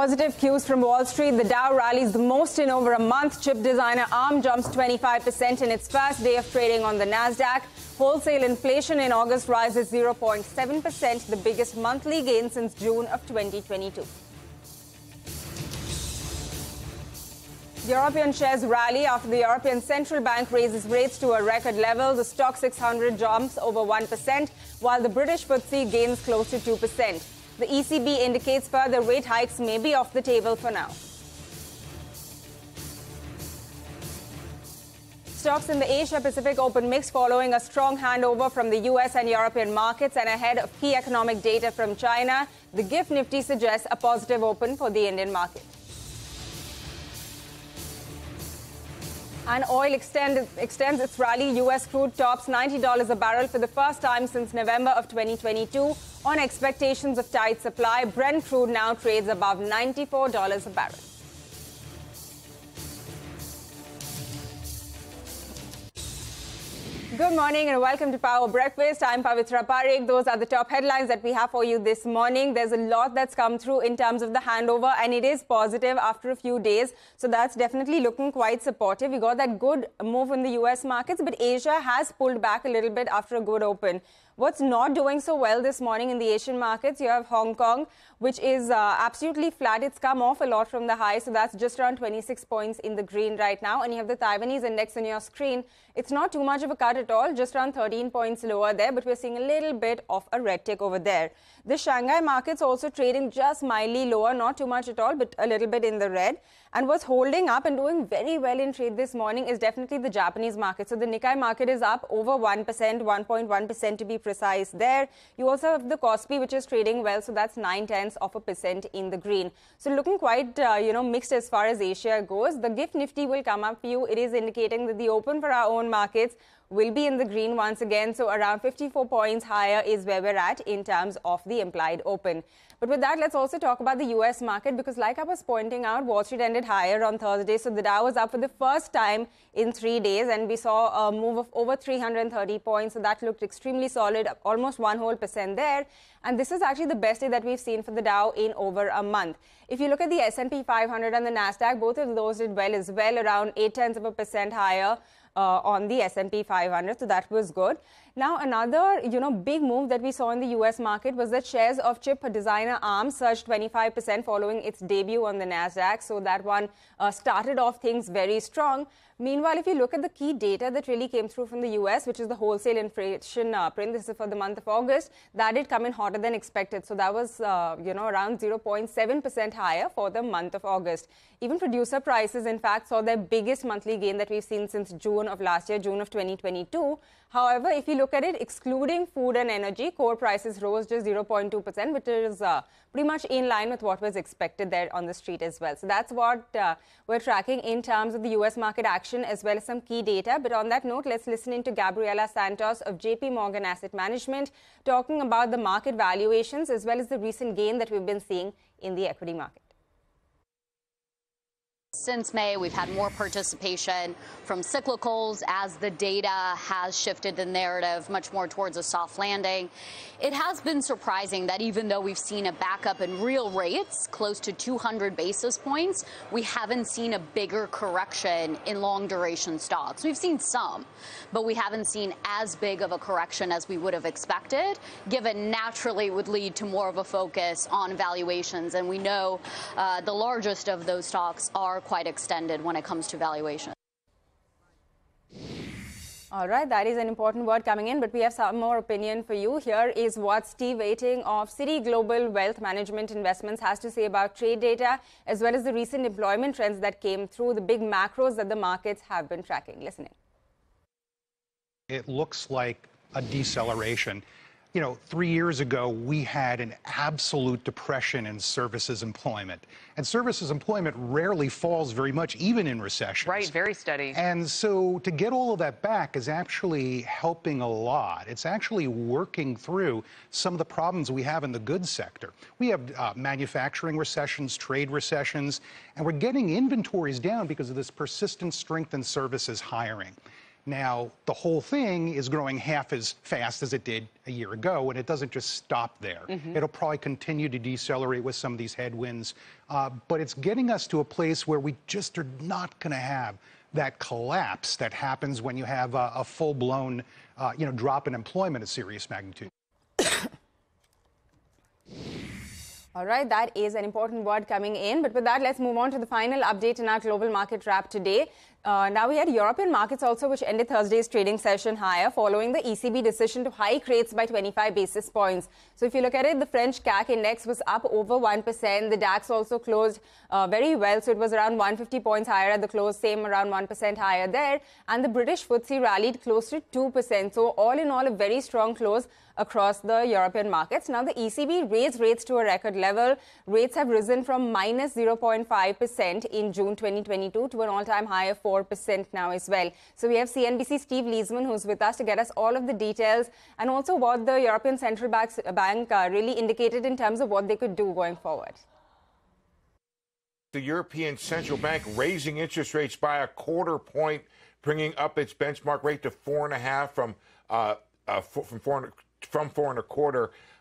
positive cues from Wall Street. The Dow rallies the most in over a month. Chip designer ARM jumps 25% in its first day of trading on the Nasdaq. Wholesale inflation in August rises 0.7%, the biggest monthly gain since June of 2022. European shares rally after the European Central Bank raises rates to a record level. The Stoxx 600 jumps over 1%, while the British FTSE gains close to 2%. The ECB indicates further rate hikes may be off the table for now. Stocks in the Asia-Pacific open mixed following a strong handover from the U.S. and European markets and ahead of key economic data from China. The GIFT Nifty suggests a positive open for the Indian market. And oil extends its rally. U.S. crude tops $90 a barrel for the first time since November of 2022 on expectations of tight supply. Brent crude now trades above $94 a barrel. Good morning and welcome to Power Breakfast. I'm Pavitra Parekh. Those are the top headlines that we have for you this morning. There's a lot that's come through in terms of the handover, and it is positive after a few days. So that's definitely looking quite supportive. We got that good move in the US markets, but Asia has pulled back a little bit after a good open. What's not doing so well this morning in the Asian markets? You have Hong Kong, which is absolutely flat. It's come off a lot from the high, so that's just around 26 points in the green right now. And you have the Taiwanese index on your screen. It's not too much of a cut at all, just around 13 points lower there, but we're seeing a little bit of a red tick over there. The Shanghai market's also trading just mildly lower, not too much at all, but a little bit in the red. And what's holding up and doing very well in trade this morning is definitely the Japanese market. So the Nikkei market is up over 1%, 1.1% to be precise there. You also have the Kospi, which is trading well, so that's 0.9% in the green. So looking quite, mixed as far as Asia goes. The GIFT Nifty will come up for you. It is indicating that the open for our own markets will be in the green once again. So around 54 points higher is where we're at in terms of the implied open. But with that, let's also talk about the U.S. market, because like I was pointing out, Wall Street ended higher on Thursday. So the Dow was up for the first time in 3 days, and we saw a move of over 330 points. So that looked extremely solid, almost 1% there. And this is actually the best day that we've seen for the Dow in over a month. If you look at the S&P 500 and the Nasdaq, both of those did well as well, around 0.8% higher. On the S&P 500, so that was good. Now, another, big move that we saw in the U.S. market was that shares of chip designer ARM surged 25% following its debut on the Nasdaq. So that one started off things very strong. Meanwhile, if you look at the key data that really came through from the U.S., which is the wholesale inflation print, this is for the month of August, that did come in hotter than expected. So that was, around 0.7% higher for the month of August. Even producer prices, in fact, saw their biggest monthly gain that we've seen since June of last year, June of 2022. However, if you look at it, excluding food and energy, core prices rose just 0.2%, which is pretty much in line with what was expected there on the street as well. So that's what we're tracking in terms of the U.S. market action as well as some key data. But on that note, let's listen in to Gabriela Santos of J.P. Morgan Asset Management talking about the market valuations as well as the recent gain that we've been seeing in the equity market. Since May, we've had more participation from cyclicals as the data has shifted the narrative much more towards a soft landing. It has been surprising that even though we've seen a backup in real rates close to 200 basis points, we haven't seen a bigger correction in long duration stocks. We've seen some, but we haven't seen as big of a correction as we would have expected, given naturally would lead to more of a focus on valuations. And we know the largest of those stocks are quite extended when it comes to valuation. All right, that is an important word coming in, but we have some more opinion for you. Here is what Steve Wieting of Citi Global Wealth Management Investments has to say about trade data as well as the recent employment trends that came through, the big macros that the markets have been tracking. Listening. It looks like a deceleration. 3 years ago, we had an absolute depression in services employment. And services employment rarely falls very much, even in recessions. Right, very steady. And so to get all of that back is actually helping a lot. It's actually working through some of the problems we have in the goods sector. We have manufacturing recessions, trade recessions, and we're getting inventories down because of this persistent strength in services hiring. Now, the whole thing is growing half as fast as it did a year ago, and it doesn't just stop there. Mm-hmm. It'll probably continue to decelerate with some of these headwinds, but it's getting us to a place where we just are not going to have that collapse that happens when you have a full-blown drop in employment of serious magnitude. All right, that is an important word coming in. But with that, let's move on to the final update in our global market wrap today. Now we had European markets also, which ended Thursday's trading session higher following the ECB decision to hike rates by 25 basis points. So if you look at it, the French CAC index was up over 1%. The DAX also closed very well. So it was around 150 points higher at the close, same around 1% higher there. And the British FTSE rallied close to 2%. So all in all, a very strong close across the European markets. Now, the ECB raised rates to a record level. Rates have risen from minus 0.5% in June 2022 to an all-time high of 4% now as well. So we have CNBC's Steve Liesman, who's with us to get us all of the details and also what the European Central Bank really indicated in terms of what they could do going forward. The European Central Bank raising interest rates by a quarter point, bringing up its benchmark rate to 4.5 from 4.25,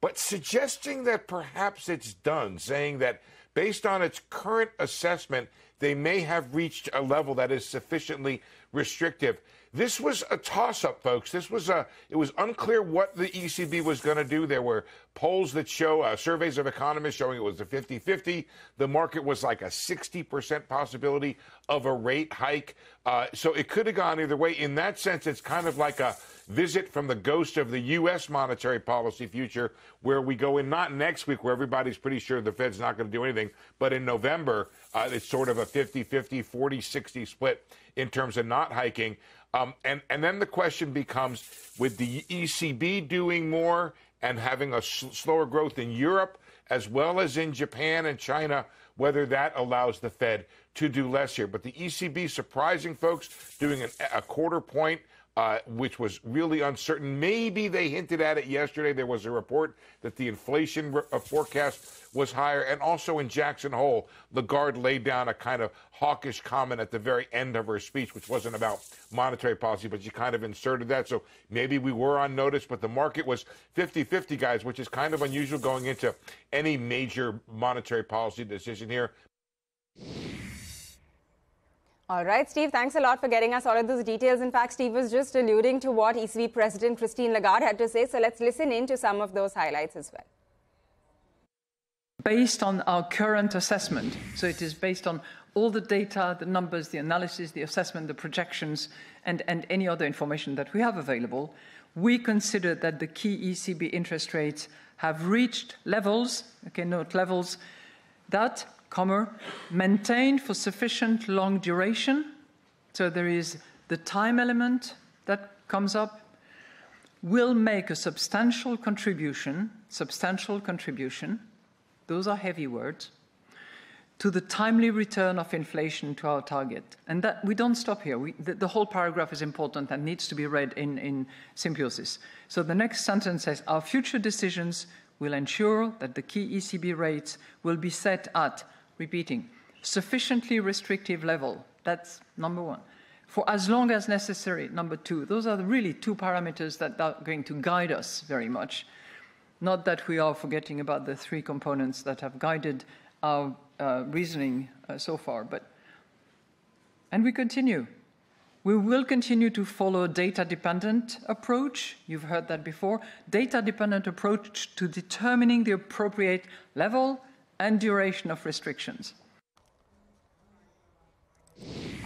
but suggesting that perhaps it's done, saying that based on its current assessment, they may have reached a level that is sufficiently restrictive. This was a toss-up, folks. This was it was unclear what the ECB was going to do. There were polls that show, surveys of economists showing it was a 50-50. The market was like a 60% possibility of a rate hike. So it could have gone either way. In that sense, it's kind of like a visit from the ghost of the U.S. monetary policy future, where we go in not next week, where everybody's pretty sure the Fed's not going to do anything, but in November, it's sort of a 50-50, 40-60 split in terms of not hiking. And then the question becomes, with the ECB doing more and having a slower growth in Europe, as well as in Japan and China, whether that allows the Fed to do less here. But the ECB, surprising folks, doing a quarter point, which was really uncertain. Maybe they hinted at it yesterday. There was a report that the inflation forecast was higher. And also in Jackson Hole, Lagarde laid down a kind of hawkish comment at the very end of her speech, which wasn't about monetary policy, but she kind of inserted that. So maybe we were on notice, but the market was 50-50, guys, which is kind of unusual going into any major monetary policy decision here. All right, Steve, thanks a lot for getting us all of those details. In fact, Steve was just alluding to what ECB President Christine Lagarde had to say, so let's listen in to some of those highlights as well. Based on our current assessment, so it is based on all the data, the numbers, the analysis, the assessment, the projections, and any other information that we have available, we consider that the key ECB interest rates have reached levels, okay, note levels, that maintained for sufficient long duration, so there is the time element that comes up, will make a substantial contribution, those are heavy words, to the timely return of inflation to our target. And that we don't stop here. The whole paragraph is important and needs to be read in symbiosis. So the next sentence says, our future decisions will ensure that the key ECB rates will be set at, repeating, sufficiently restrictive level, that's number one, for as long as necessary, number two. Those are really two parameters that are going to guide us very much. Not that we are forgetting about the three components that have guided our reasoning so far, but, and we continue. We will continue to follow a data-dependent approach, you've heard that before, data-dependent approach to determining the appropriate level and duration of restrictions.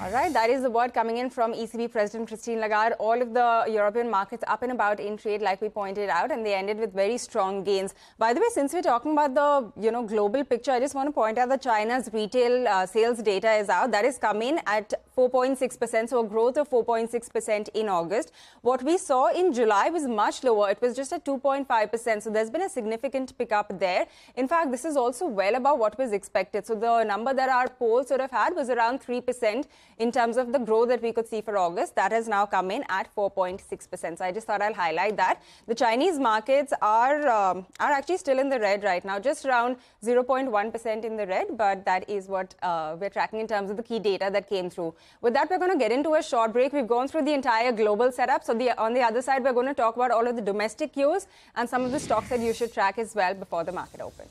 All right, that is the word coming in from ECB President Christine Lagarde. All of the European markets up and about in trade, like we pointed out, and they ended with very strong gains. By the way, since we're talking about the global picture, I just want to point out that China's retail sales data is out. That is come in at 4.6%, so a growth of 4.6% in August. What we saw in July was much lower. It was just at 2.5%, so there's been a significant pickup there. In fact, this is also well above what was expected. So the number that our poll sort of had was around 3%. in terms of the growth that we could see for August, that has now come in at 4.6%. So I just thought I'll highlight that. The Chinese markets are actually still in the red right now, just around 0.1% in the red, but that is what we're tracking in terms of the key data that came through. With that, we're going to get into a short break. We've gone through the entire global setup. So on the other side, we're going to talk about all of the domestic cues and some of the stocks that you should track as well before the market opens.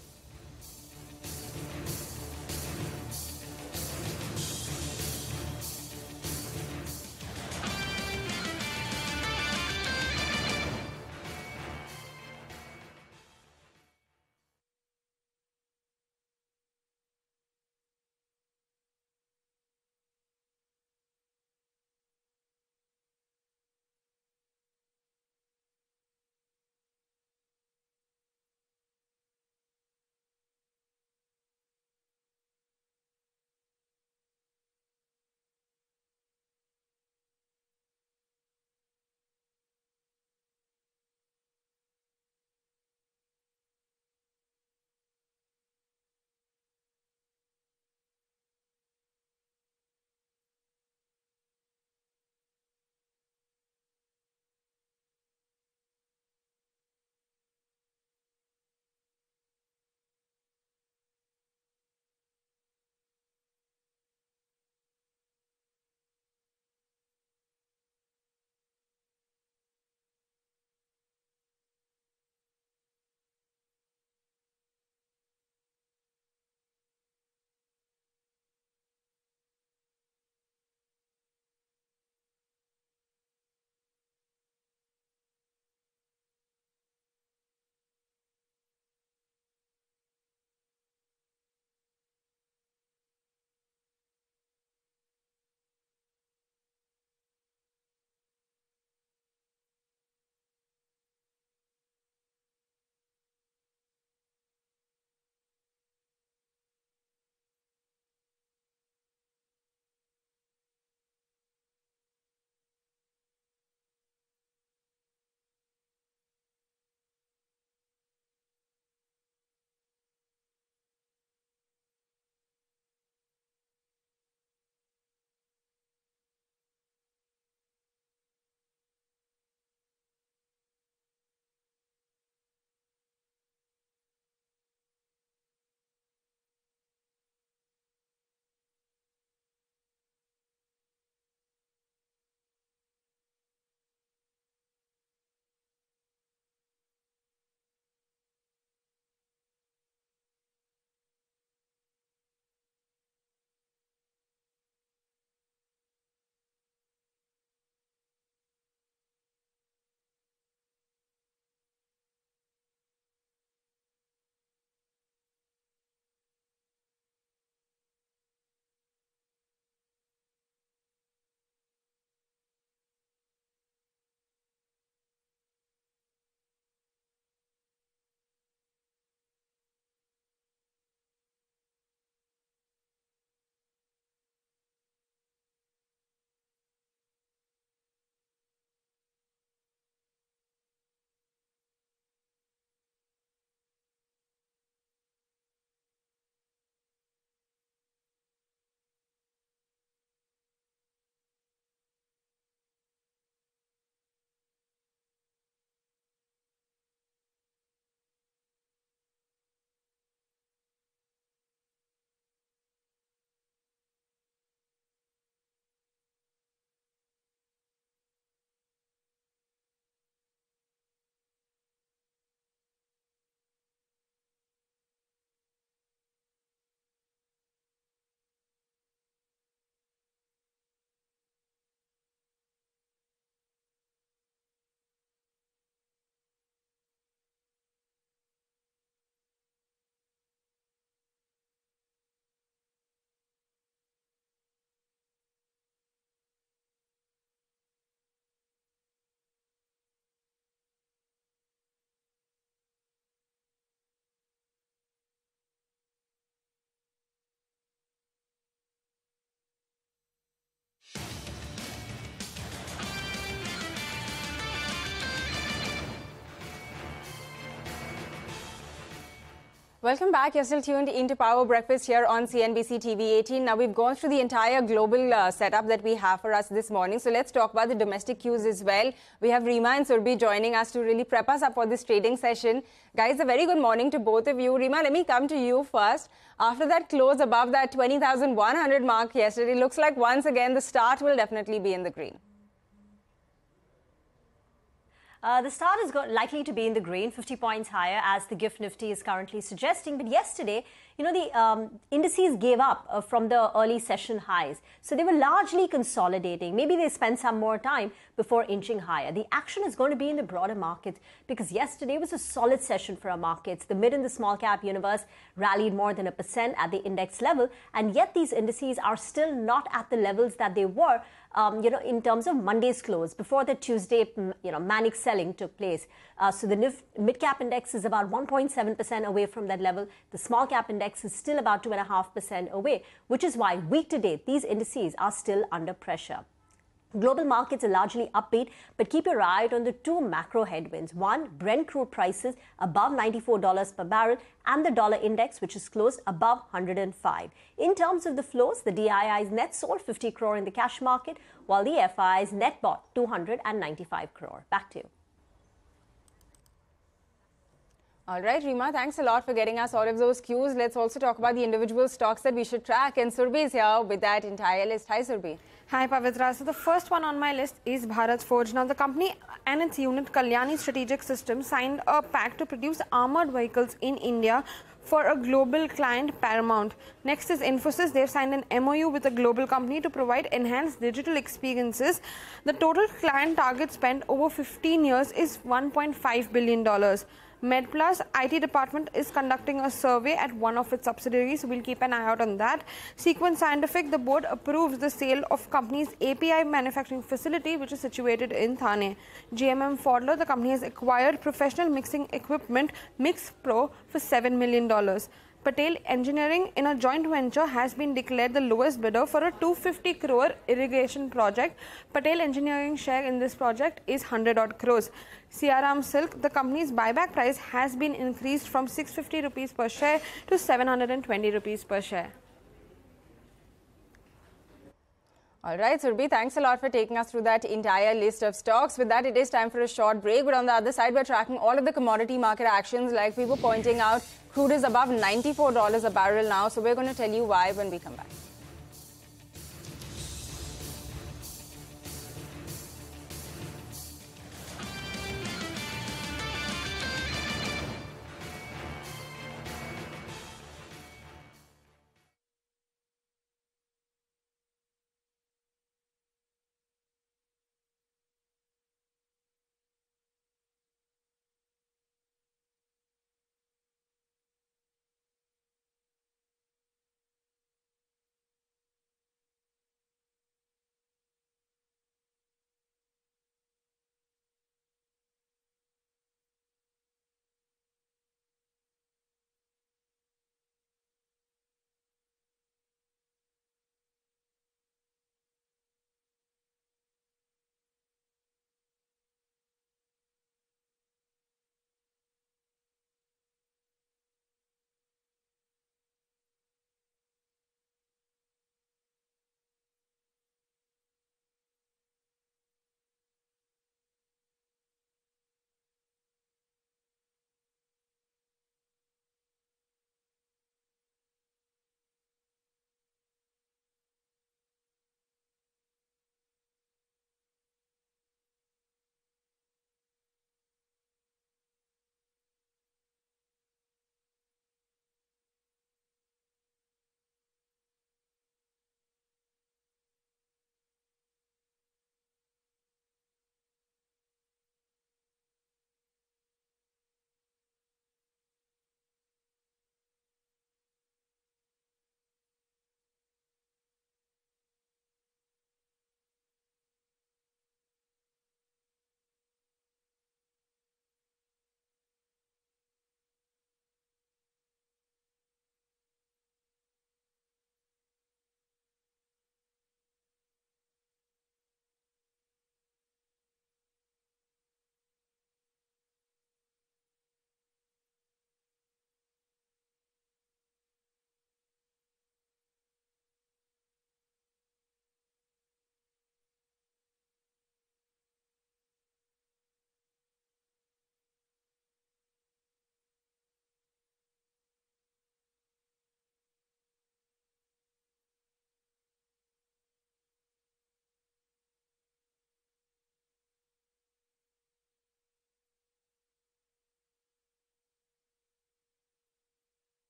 Welcome back. You're still tuned into Power Breakfast here on CNBC TV18. Now, we've gone through the entire global setup that we have for us this morning. So let's talk about the domestic cues as well. We have Reema and Surbhi joining us to really prep us up for this trading session. Guys, a very good morning to both of you. Reema, let me come to you first. After that close above that 20,100 mark yesterday, looks like once again the start will definitely be in the green. The start is likely to be in the green, 50 points higher as the GIFT Nifty is currently suggesting. But yesterday, you know, the indices gave up from the early session highs. So they were largely consolidating. Maybe they spent some more time before inching higher. The action is going to be in the broader markets because yesterday was a solid session for our markets. The mid and the small cap universe rallied more than 1% at the index level. And yet these indices are still not at the levels that they were in terms of Monday's close, before the Tuesday, manic selling took place. So the mid-cap index is about 1.7% away from that level. The small-cap index is still about 2.5% away, which is why week to date, these indices are still under pressure. Global markets are largely upbeat, but keep your eye out on the two macro headwinds. One, Brent crude prices above $94 per barrel and the dollar index, which is closed above 105. In terms of the flows, the DII's net sold 50 crore in the cash market, while the FII's net bought 295 crore. Back to you. All right, Reema, thanks a lot for getting us all of those cues. Let's also talk about the individual stocks that we should track. And Surbhi is here with that entire list. Hi, Surbhi. Hi, Pavitra. So the first one on my list is Bharat Forge. Now, the company and its unit, Kalyani Strategic Systems, signed a pact to produce armored vehicles in India for a global client, Paramount. Next is Infosys. They've signed an MOU with a global company to provide enhanced digital experiences. The total client target spent over 15 years is $1.5 billion. MedPlus IT department is conducting a survey at one of its subsidiaries. We'll keep an eye out on that. Sequent Scientific, the board approves the sale of company's API manufacturing facility, which is situated in Thane. GMM Pfaudler, the company has acquired professional mixing equipment Mix Pro for $7 million. Patel Engineering, in a joint venture, has been declared the lowest bidder for a 250 crore irrigation project. Patel Engineering share in this project is 100-odd crores. CRM Silk, the company's buyback price has been increased from 650 rupees per share to 720 rupees per share. All right, Surbhi, thanks a lot for taking us through that entire list of stocks. With that, it is time for a short break. But on the other side, we're tracking all of the commodity market actions. Like we were pointing out, crude is above $94 a barrel now. So we're going to tell you why when we come back.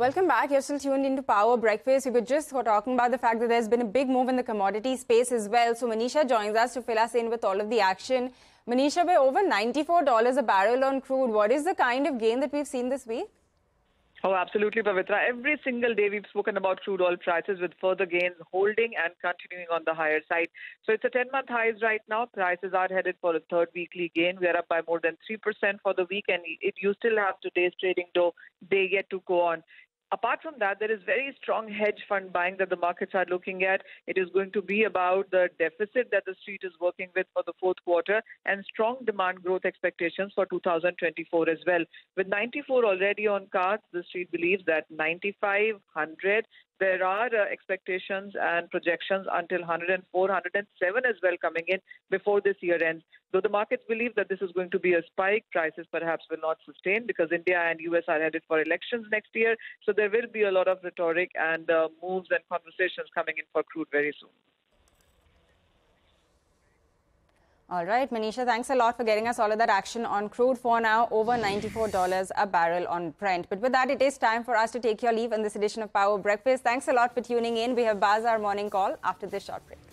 Welcome back. You're still tuned into Power Breakfast. We were just talking about the fact that there's been a big move in the commodity space as well. So Manisha joins us to fill us in with all of the action. Manisha, we're over $94 a barrel on crude. What is the kind of gain that we've seen this week? Oh, absolutely, Pavitra. Every single day we've spoken about crude oil prices with further gains holding and continuing on the higher side. So it's a 10-month highs right now. Prices are headed for a third weekly gain. We are up by more than 3% for the week, and you still have today's trading day yet to go on. Apart from that, there is very strong hedge fund buying that the markets are looking at. It is going to be about the deficit that the street is working with for the fourth quarter and strong demand growth expectations for 2024 as well. With 94 already on cards, the street believes that 95, 100, there are expectations and projections until 104, 107 as well coming in before this year ends. Though the markets believe that this is going to be a spike, prices perhaps will not sustain because India and US are headed for elections next year. So there will be a lot of rhetoric and moves and conversations coming in for crude very soon. All right, Manisha, thanks a lot for getting us all of that action on crude. For now, over $94 a barrel on Brent. But with that, it is time for us to take your leave in this edition of Power Breakfast. Thanks a lot for tuning in. We have Bazaar Morning Call after this short break.